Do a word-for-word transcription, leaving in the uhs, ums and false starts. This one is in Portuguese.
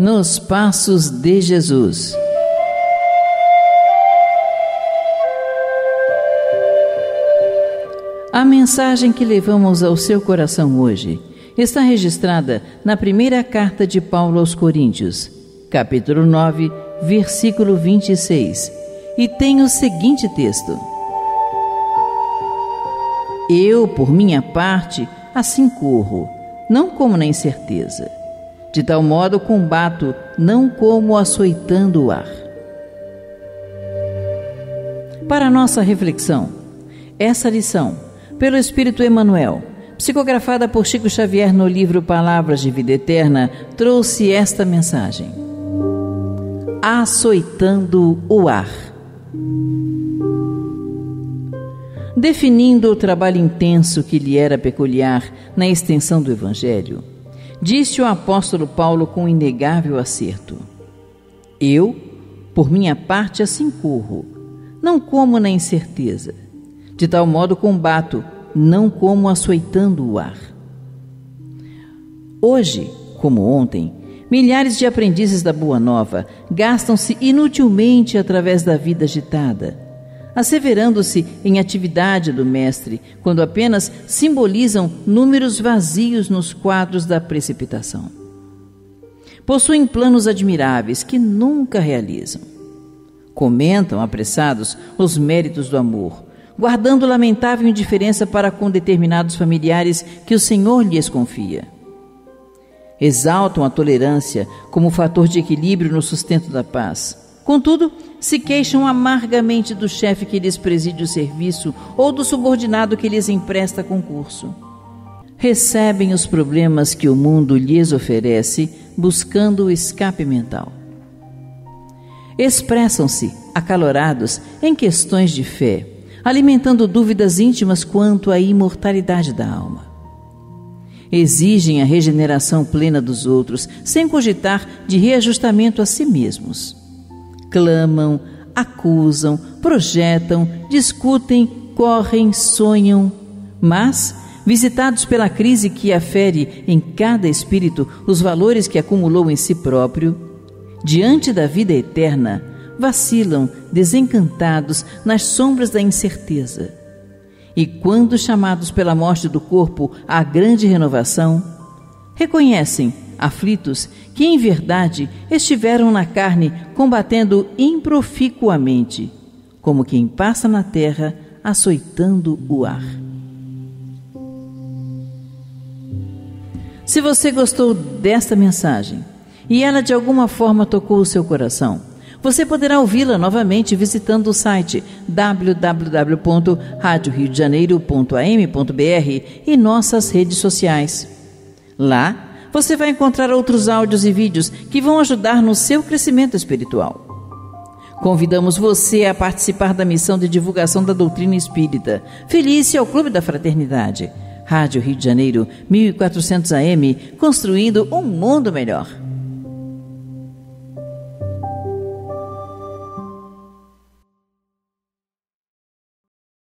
Nos Passos de Jesus. A mensagem que levamos ao seu coração hoje está registrada na primeira carta de Paulo aos Coríntios, capítulo nove, versículo vinte e seis, e tem o seguinte texto: Eu, por minha parte, assim corro, não como na incerteza. De tal modo combato, não como açoitando o ar. Para nossa reflexão, essa lição, pelo Espírito Emmanuel, psicografada por Chico Xavier no livro Palavras de Vida Eterna, trouxe esta mensagem: açoitando o ar. Definindo o trabalho intenso que lhe era peculiar na extensão do Evangelho, disse o apóstolo Paulo com inegável acerto: Eu, por minha parte, assim corro, não como na incerteza. De tal modo combato, não como açoitando o ar. Hoje, como ontem, milhares de aprendizes da Boa Nova gastam-se inutilmente através da vida agitada, asseverando-se em atividade do mestre, quando apenas simbolizam números vazios nos quadros da precipitação. Possuem planos admiráveis que nunca realizam. Comentam, apressados, os méritos do amor, guardando lamentável indiferença para com determinados familiares que o Senhor lhes confia. Exaltam a tolerância como fator de equilíbrio no sustento da paz. Contudo, se queixam amargamente do chefe que lhes preside o serviço ou do subordinado que lhes empresta concurso. Recebem os problemas que o mundo lhes oferece, buscando o escape mental. Expressam-se, acalorados, em questões de fé, alimentando dúvidas íntimas quanto à imortalidade da alma. Exigem a regeneração plena dos outros, sem cogitar de reajustamento a si mesmos. Clamam, acusam, projetam, discutem, correm, sonham. Mas, visitados pela crise que afere em cada espírito os valores que acumulou em si próprio, diante da vida eterna, vacilam, desencantados, nas sombras da incerteza. E quando chamados pela morte do corpo à grande renovação, reconhecem, aflitos, que em verdade estiveram na carne combatendo improficuamente, como quem passa na terra açoitando o ar. Se você gostou desta mensagem e ela de alguma forma tocou o seu coração, você poderá ouvi-la novamente visitando o site w w w ponto rádio rio de janeiro ponto a m ponto b r e nossas redes sociais. Lá, você vai encontrar outros áudios e vídeos que vão ajudar no seu crescimento espiritual. Convidamos você a participar da missão de divulgação da doutrina espírita. Filie-se ao Clube da Fraternidade. Rádio Rio de Janeiro, mil e quatrocentos A M, construindo um mundo melhor.